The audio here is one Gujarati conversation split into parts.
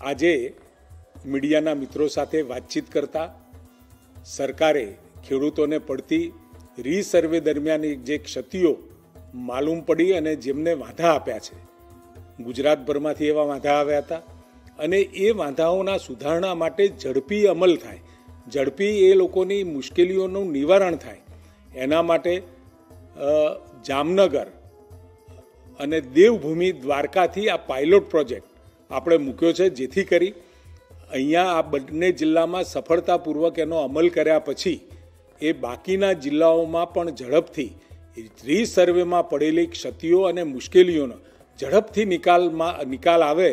આજે મીડિયાના મિત્રો સાથે વાતચીત કરતા સરકારે ખેડૂતોને પડતી રીસર્વે દરમિયાન જે ક્ષતિઓ માલુમ પડી અને જેમને વાંધા આપ્યા છે, ગુજરાતભરમાંથી એવા વાંધા આવ્યા હતા, અને એ વાંધાઓના સુધારણા માટે ઝડપી અમલ થાય, ઝડપી એ લોકોની મુશ્કેલીઓનું નિવારણ થાય, એના માટે જામનગર અને દેવભૂમિ દ્વારકાથી આ પાયલોટ પ્રોજેક્ટ આપણે મૂક્યો છે, જેથી કરી અહીંયા આ બંને જિલ્લામાં સફળતાપૂર્વક એનો અમલ કર્યા પછી એ બાકીના જિલ્લાઓમાં પણ ઝડપથી રીસર્વેમાં પડેલી ક્ષતિઓ અને મુશ્કેલીઓનો ઝડપથી નિકાલ આવે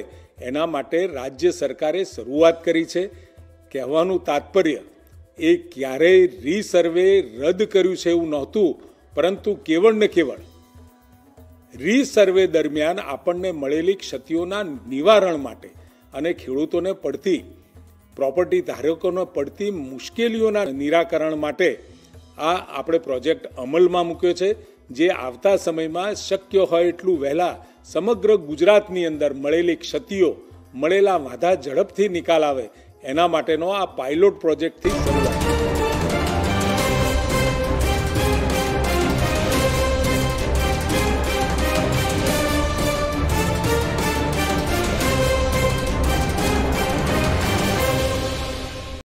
એના માટે રાજ્ય સરકારે શરૂઆત કરી છે. કહેવાનું તાત્પર્ય એ ક્યારેય રીસર્વે રદ કર્યું છે એવું નહોતું, પરંતુ કેવળ ને કેવળ રીસર્વે દરમિયાન આપણને મળેલી ક્ષતિઓના નિવારણ માટે અને ખેડૂતોને પડતી પ્રોપર્ટી ધારકોને પડતી મુશ્કેલીઓના નિરાકરણ માટે આ આપણે પ્રોજેક્ટ અમલમાં મૂક્યો છે, જે આવતા સમયમાં શક્ય હોય એટલું વહેલાં સમગ્ર ગુજરાતની અંદર મળેલી ક્ષતિઓ, મળેલા વાંધા ઝડપથી નિકાલ આવે એના માટેનો આ પાયલોટ પ્રોજેક્ટથી શરૂઆત